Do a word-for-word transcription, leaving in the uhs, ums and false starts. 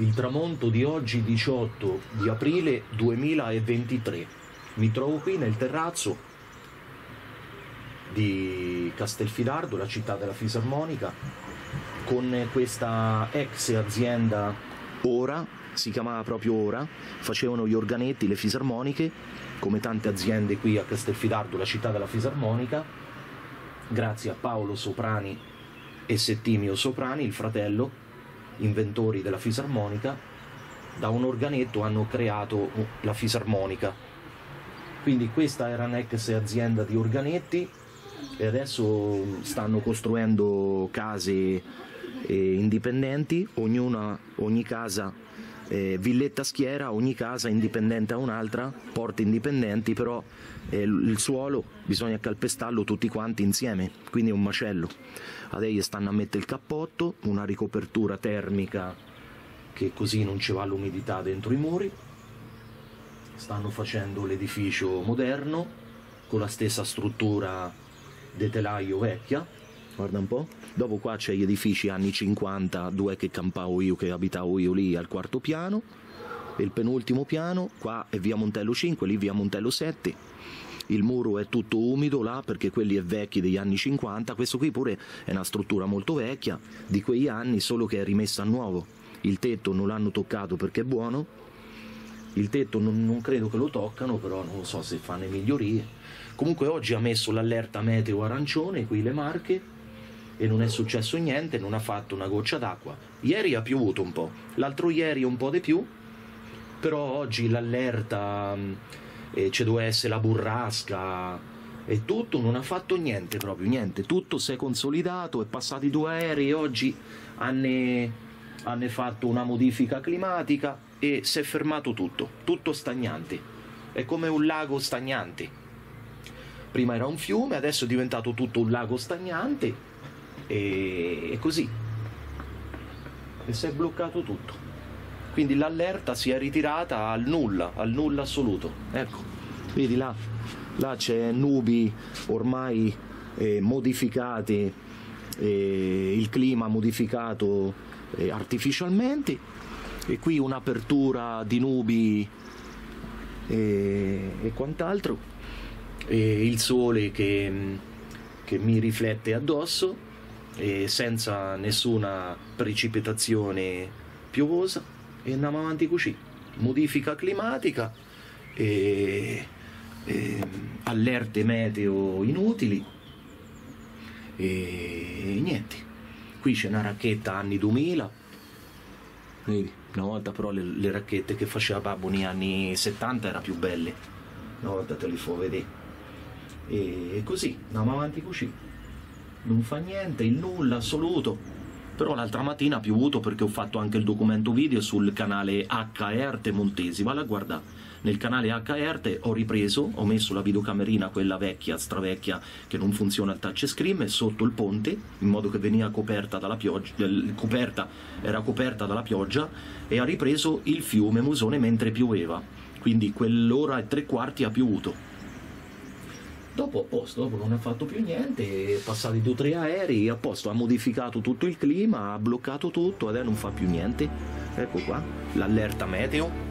Il tramonto di oggi diciotto di aprile duemilaventitré. Mi trovo qui nel terrazzo di Castelfidardo, la città della fisarmonica, con questa ex azienda Ora, si chiamava proprio Ora, facevano gli organetti, le fisarmoniche, come tante aziende qui a Castelfidardo, la città della fisarmonica, grazie a Paolo Soprani e Settimio Soprani, il fratello, inventori della fisarmonica. Da un organetto hanno creato la fisarmonica. Quindi questa era un'ex azienda di organetti e adesso stanno costruendo case eh, indipendenti, ognuna, ogni casa eh, villetta schiera, ogni casa indipendente a un'altra, porte indipendenti, però eh, il suolo bisogna calpestarlo tutti quanti insieme, quindi è un macello. Adesso stanno a mettere il cappotto, una ricopertura termica che così non ci va l'umidità dentro i muri. Stanno facendo l'edificio moderno con la stessa struttura del telaio vecchia, guarda un po'. Dopo qua c'è gli edifici anni cinquanta, due che campavo io, che abitavo io lì al quarto piano, e il penultimo piano, qua è via Montello cinque, lì via Montello sette. Il muro è tutto umido là perché quelli è vecchi degli anni cinquanta, questo qui pure è una struttura molto vecchia di quegli anni, solo che è rimessa a nuovo. Il tetto non l'hanno toccato perché è buono, il tetto non, non credo che lo toccano, però non so se fanno migliorie. Comunque oggi ha messo l'allerta meteo arancione qui le Marche e non è successo niente, non ha fatto una goccia d'acqua. Ieri ha piovuto un po', l'altro ieri un po' di più, però oggi l'allerta, eh, ci doveva essere la burrasca e tutto, non ha fatto niente, proprio niente. Tutto si è consolidato, è passati due aerei, oggi hanno, hanno fatto una modifica climatica e si è fermato tutto, tutto stagnante. È come un lago stagnante. Prima era un fiume, adesso è diventato tutto un lago stagnante e, e così. E si è bloccato tutto. Quindi l'allerta si è ritirata al nulla, al nulla assoluto. Ecco, vedi là, là c'è nubi ormai eh, modificate, eh, il clima modificato eh, artificialmente, e qui un'apertura di nubi eh, e quant'altro. E il sole che, che mi riflette addosso e senza nessuna precipitazione piovosa, e andiamo avanti così. Modifica climatica e, e allerte meteo inutili e, e niente. Qui c'è una racchetta anni duemila, vedi? Una volta però le, le racchette che faceva Babbo negli anni settanta erano più belle, una volta te le fa vedere. E così, andiamo avanti così, non fa niente, il nulla assoluto. Però l'altra mattina ha piovuto perché ho fatto anche il documento video sul canale H R T Montesi, vale a guardare. Nel canale H R T ho ripreso, ho messo la videocamerina, quella vecchia, stravecchia, che non funziona al touchscreen, sotto il ponte, in modo che veniva coperta dalla pioggia, eh, coperta, era coperta dalla pioggia, e ha ripreso il fiume Musone mentre pioveva, quindi quell'ora e tre quarti ha piovuto. Dopo a posto, dopo non ha fatto più niente, passati due o tre aerei, a posto, ha modificato tutto il clima, ha bloccato tutto, adesso non fa più niente. Ecco qua, l'allerta meteo.